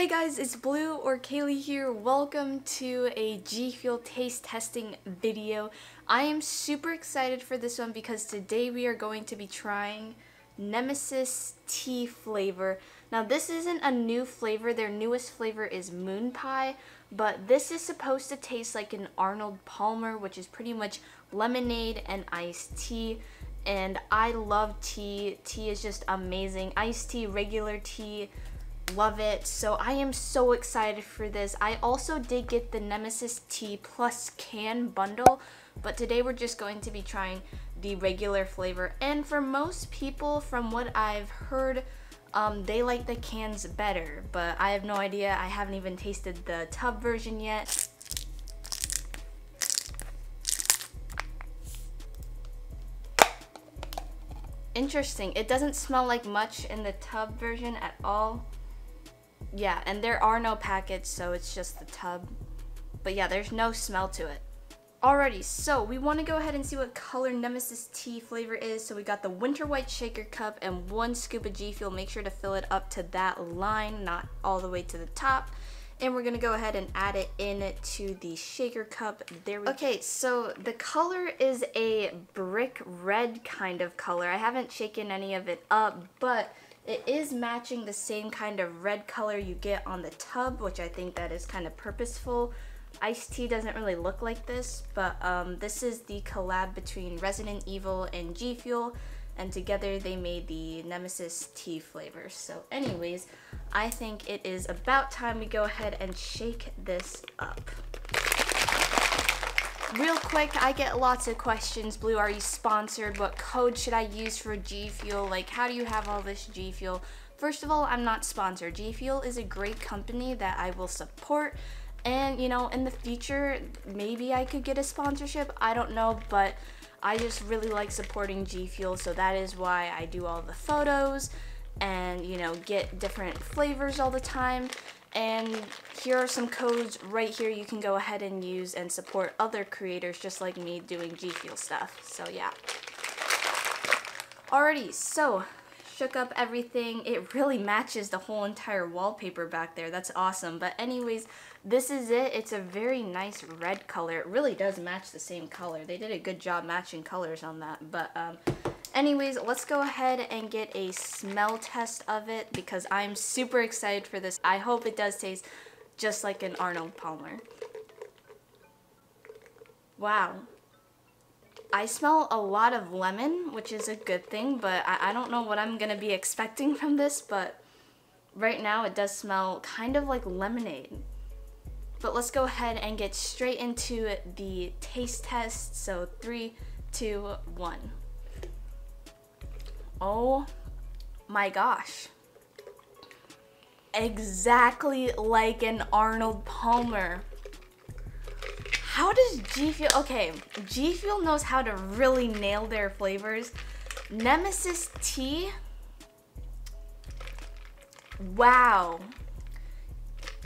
Hey guys, it's Blue or Kaylee here. Welcome to a G Fuel taste testing video. I am super excited for this one because today we are going to be trying Nemesis Tea flavor. Now this isn't a new flavor, their newest flavor is Moon Pie, but this is supposed to taste like an Arnold Palmer, which is pretty much lemonade and iced tea. And I love tea. Tea is just amazing. Iced tea, regular tea, love it. So I am so excited for this. I also did get the Nemesis Tea plus can bundle, but today we're just going to be trying the regular flavor. And for most people, from what I've heard, they like the cans better, but I have no idea. I haven't even tasted the tub version yet. Interesting, it doesn't smell like much in the tub version at all. Yeah, and there are no packets, so it's just the tub. But yeah, there's no smell to it. Alrighty, so we want to go ahead and see what color Nemesis Tea flavor is. So we got the Winter White Shaker Cup and 1 scoop of G Fuel. Make sure to fill it up to that line, not all the way to the top. And we're going to go ahead and add it in to the shaker cup. There we go. Okay, so the color is a brick red kind of color. I haven't shaken any of it up, but it is matching the same kind of red color you get on the tub, which I think that is kind of purposeful. Iced tea doesn't really look like this, but this is the collab between Resident Evil and G Fuel, and together they made the Nemesis Tea flavor. So anyways, I think it is about time we go ahead and shake this up. Real quick, I get lots of questions. Blue, are you sponsored? What code should I use for G Fuel? Like, how do you have all this G Fuel? First of all, I'm not sponsored. G Fuel is a great company that I will support. And, you know, in the future, maybe I could get a sponsorship. I don't know, but I just really like supporting G Fuel. So that is why I do all the photos and, you know, get different flavors all the time. And here are some codes right here you can go ahead and use and support other creators just like me doing G Fuel stuff. So yeah. Alrighty, so shook up everything. It really matches the whole entire wallpaper back there. That's awesome. But anyways, this is it. It's a very nice red color. It really does match the same color. They did a good job matching colors on that. But anyways, let's go ahead and get a smell test of it because I'm super excited for this. I hope it does taste just like an Arnold Palmer. Wow. I smell a lot of lemon, which is a good thing, but I don't know what I'm gonna be expecting from this, but right now it does smell kind of like lemonade. But let's go ahead and get straight into the taste test. So 3, 2, 1. Oh my gosh. Exactly like an Arnold Palmer. How does G Fuel, okay, G Fuel knows how to really nail their flavors. Nemesis Tea, wow.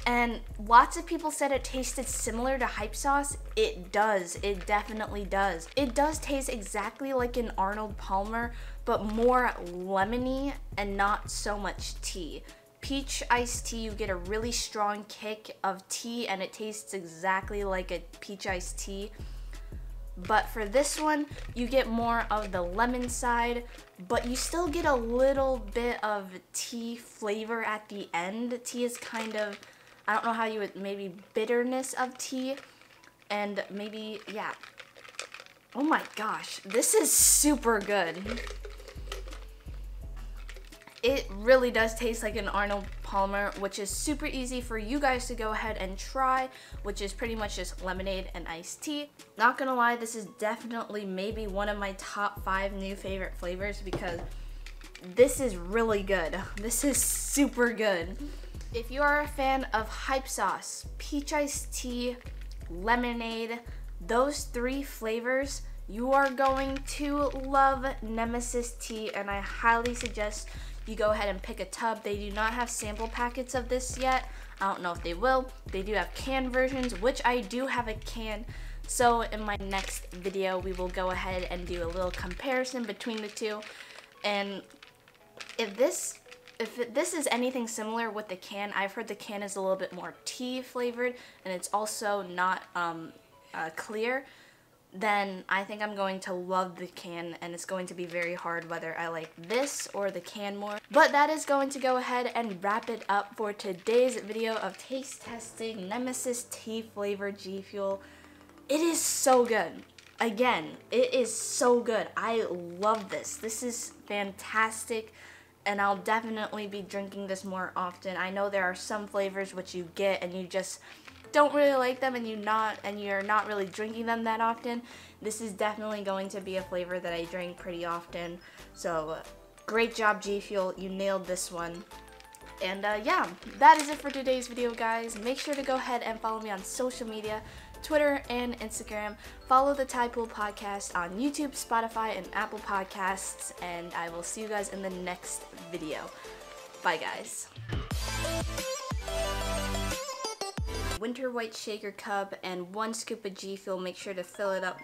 And lots of people said it tasted similar to Hype Sauce. It does. It definitely does. It does taste exactly like an Arnold Palmer, but more lemony and not so much tea. Peach Iced Tea, you get a really strong kick of tea, and it tastes exactly like a peach iced tea. But for this one, you get more of the lemon side, but you still get a little bit of tea flavor at the end. Tea is kind of, I don't know how you would, maybe bitterness of tea, and maybe, yeah. Oh my gosh, this is super good. It really does taste like an Arnold Palmer, which is super easy for you guys to go ahead and try, which is pretty much just lemonade and iced tea. Not gonna lie, this is definitely maybe one of my top 5 new favorite flavors because this is really good. This is super good. If you are a fan of Hype Sauce, peach iced tea, lemonade, those 3 flavors, you are going to love Nemesis Tea, and I highly suggest you go ahead and pick a tub. They do not have sample packets of this yet. I don't know if they will. They do have canned versions, which I do have a can. So in my next video, we will go ahead and do a little comparison between the two. And if this If this is anything similar with the can, I've heard the can is a little bit more tea flavored and it's also not clear, then I think I'm going to love the can, and it's going to be very hard whether I like this or the can more. But that is going to go ahead and wrap it up for today's video of taste testing Nemesis Tea flavored G Fuel. It is so good. Again, it is so good. I love this. This is fantastic. And I'll definitely be drinking this more often. I know there are some flavors which you get and you just don't really like them and you're not really drinking them that often. This is definitely going to be a flavor that I drink pretty often. So great job, G Fuel. You nailed this one. And yeah, that is it for today's video, guys. Make sure to go ahead and follow me on social media. Twitter and Instagram. Follow the Thai Pool Podcast on YouTube, Spotify, and Apple Podcasts, and I will see you guys in the next video. Bye, guys. Winter White Shaker Cup and 1 scoop of G Fuel. Make sure to fill it up